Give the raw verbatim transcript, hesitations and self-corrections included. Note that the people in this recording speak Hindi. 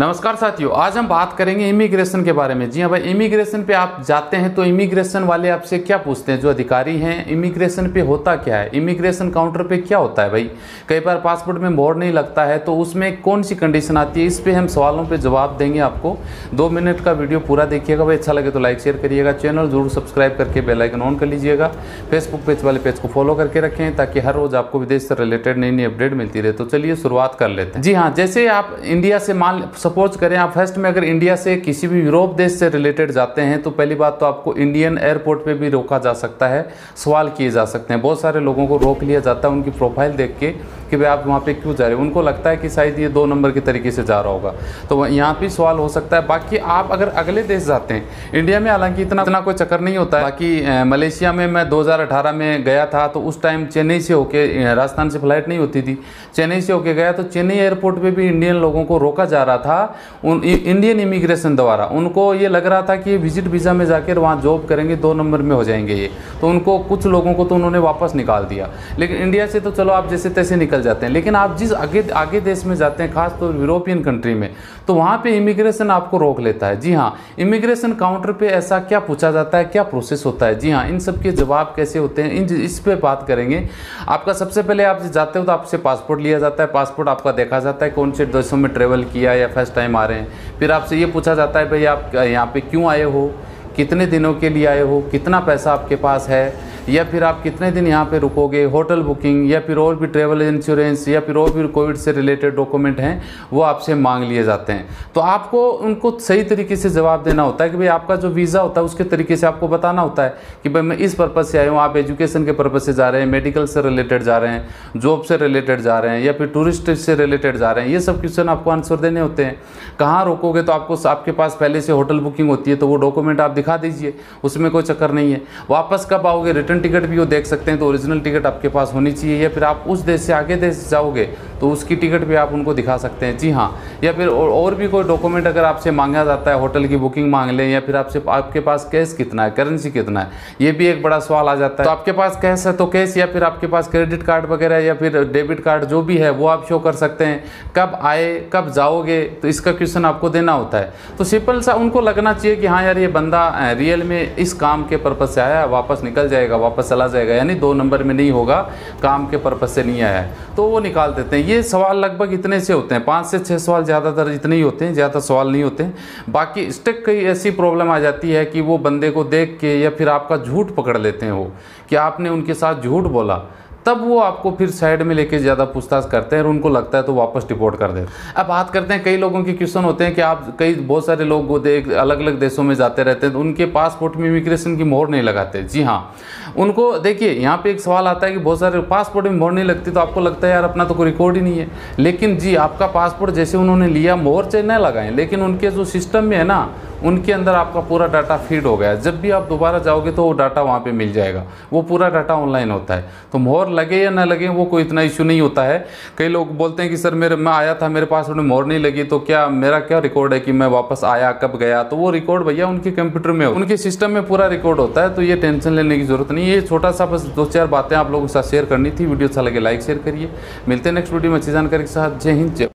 नमस्कार साथियों, आज हम बात करेंगे इमिग्रेशन के बारे में। जी हाँ भाई, इमिग्रेशन पे आप जाते हैं तो इमिग्रेशन वाले आपसे क्या पूछते हैं, जो अधिकारी हैं। इमिग्रेशन पे होता क्या है, इमिग्रेशन काउंटर पे क्या होता है भाई। कई बार पासपोर्ट में मोहर नहीं लगता है तो उसमें कौन सी कंडीशन आती है, इस पर हम सवालों पर जवाब देंगे आपको। दो मिनट का वीडियो पूरा देखिएगा भाई, अच्छा लगे तो लाइक शेयर करिएगा, चैनल जरूर सब्सक्राइब करके बेल आइकन ऑन कर लीजिएगा। फेसबुक पेज वाले पेज को फॉलो करके रखें ताकि हर रोज़ आपको विदेश से रिलेटेड नई नई अपडेट मिलती रहे। तो चलिए शुरुआत कर लेते हैं। जी हाँ, जैसे आप इंडिया से मान सपोज करें, आप फर्स्ट में अगर इंडिया से किसी भी यूरोप देश से रिलेटेड जाते हैं तो पहली बात तो आपको इंडियन एयरपोर्ट पे भी रोका जा सकता है, सवाल किए जा सकते हैं। बहुत सारे लोगों को रोक लिया जाता है उनकी प्रोफाइल देख के कि भाई आप वहाँ पे क्यों जा रहे हो। उनको लगता है कि शायद ये दो नंबर के तरीके से जा रहा होगा, तो यहाँ पर सवाल हो सकता है। बाकी आप अगर अगले देश जाते हैं, इंडिया में हालांकि इतना इतना कोई चक्कर नहीं होता है। बाकी मलेशिया में मैं दो हज़ार अठारह में गया था तो उस टाइम चेन्नई से होकर, राजस्थान से फ्लाइट नहीं होती थी, चेन्नई से होकर गया तो चेन्नई एयरपोर्ट पर भी इंडियन लोगों को रोका जा रहा था था उन इंडियन इमिग्रेशन द्वारा। उनको ये लग रहा था कि विजिट वीज़ा में जाकर वहाँ जॉब करेंगे, दो नंबर में हो जाएंगे ये, तो उनको कुछ लोगों को तो उन्होंने वापस निकाल दिया। लेकिन इंडिया से तो चलो आप जैसे तैसे निकल जाते हैं, लेकिन आप जिस आगे आगे देश में जाते हैं, खासतौर तो यूरोपियन कंट्री में, तो वहाँ पे इमिग्रेशन आपको रोक लेता है। जी हाँ, इमिग्रेशन काउंटर पर ऐसा क्या पूछा जाता है, क्या प्रोसेस होता है, जी हाँ, इन सबके जवाब कैसे होते हैं, इन इस पर बात करेंगे। आपका सबसे पहले आप जाते हो तो आपसे पासपोर्ट लिया जाता है, पासपोर्ट आपका देखा जाता है कौन से देशों में ट्रेवल किया या फर्स्ट टाइम आ रहे हैं। फिर आपसे ये पूछा जाता है भाई आप यहाँ पे क्यों आए हो, कितने दिनों के लिए आए हो, कितना पैसा आपके पास है, या फिर आप कितने दिन यहाँ पे रुकोगे, होटल बुकिंग या फिर और भी ट्रैवल इंश्योरेंस या फिर और भी कोविड से रिलेटेड डॉक्यूमेंट हैं वो आपसे मांग लिए जाते हैं। तो आपको उनको सही तरीके से जवाब देना होता है कि भाई आपका जो वीज़ा होता है उसके तरीके से आपको बताना होता है कि भाई मैं इस पर्पज़ से आया हूँ। आप एजुकेशन के पर्पज़ से जा रहे हैं, मेडिकल से रिलेटेड जा रहे हैं, जॉब से रिलेटेड जा रहे हैं या फिर टूरिस्ट से रिलेटेड जा रहे हैं, ये सब क्वेश्चन आपको आंसर देने होते हैं। कहाँ रुकोगे तो आपको आपके पास पहले से होटल बुकिंग होती है तो वो डॉक्यूमेंट आप दिखा दीजिए, उसमें कोई चक्कर नहीं है। वापस कब आओगे, रिटर्न टिकट भी वो देख सकते हैं, तो ओरिजिनल टिकट आपके पास होनी चाहिए, या फिर आप उस देश से आगे देश जाओगे तो उसकी टिकट भी आप उनको दिखा सकते हैं। जी हाँ, या फिर और भी कोई डॉक्यूमेंट अगर आपसे मांगा जाता है, होटल की बुकिंग मांग लें या फिर आपसे आपके पास कैश कितना है, करेंसी कितना है, ये भी एक बड़ा सवाल आ जाता है। तो आपके पास कैश है तो कैश, या फिर आपके पास क्रेडिट कार्ड वगैरह या फिर डेबिट कार्ड जो भी है वो आप शो कर सकते हैं। कब आए, कब जाओगे, तो इसका क्वेश्चन आपको देना होता है। तो सिंपल सा उनको लगना चाहिए कि हाँ यार ये बंदा रियल में इस काम के पर्पज़ से आया, वापस निकल जाएगा, वापस चला जाएगा, यानी दो नंबर में नहीं होगा, काम के पर्पज़ से नहीं आया है, तो वो निकाल देते हैं। ये सवाल लगभग इतने से होते हैं, पाँच से छः सवाल ज़्यादातर इतने ही होते हैं, ज़्यादा सवाल नहीं होते हैं। बाकी स्टक कई ऐसी प्रॉब्लम आ जाती है कि वो बंदे को देख के या फिर आपका झूठ पकड़ लेते हैं वो, कि आपने उनके साथ झूठ बोला, तब वो आपको फिर साइड में लेके ज़्यादा पूछताछ करते हैं और उनको लगता है तो वापस डिपोर्ट कर देते हैं। अब बात करते हैं, कई लोगों के क्वेश्चन होते हैं कि आप कई बहुत सारे लोग वो देख अलग अलग देशों में जाते रहते हैं तो उनके पासपोर्ट में इमिग्रेशन की मोहर नहीं लगाते। जी हाँ, उनको देखिए यहाँ पे एक सवाल आता है कि बहुत सारे पासपोर्ट में मोहर नहीं लगती तो आपको लगता है यार अपना तो कोई रिकॉर्ड ही नहीं है, लेकिन जी आपका पासपोर्ट जैसे उन्होंने लिया, मोहर चाहे न लगाएं, लेकिन उनके जो सिस्टम में है ना, उनके अंदर आपका पूरा डाटा फीड हो गया। जब भी आप दोबारा जाओगे तो वो डाटा वहाँ पे मिल जाएगा, वो पूरा डाटा ऑनलाइन होता है। तो मोहर लगे या ना लगे वो कोई इतना इशू नहीं होता है। कई लोग बोलते हैं कि सर मेरे मैं आया था, मेरे पास उन्हें मोहर नहीं लगी, तो क्या मेरा क्या रिकॉर्ड है कि मैं वापस आया, कब गया, तो वो रिकॉर्ड भैया उनके कंप्यूटर में, उनके सिस्टम में पूरा रिकॉर्ड होता है। तो ये टेंशन लेने की जरूरत नहीं है। ये छोटा सा बस दो चार बातें आप लोगों के साथ शेयर करनी थी। वीडियो अच्छा लगे लाइक शेयर करिए, मिलते हैं नेक्स्ट वीडियो में अच्छी जानकारी के साथ। जय हिंद।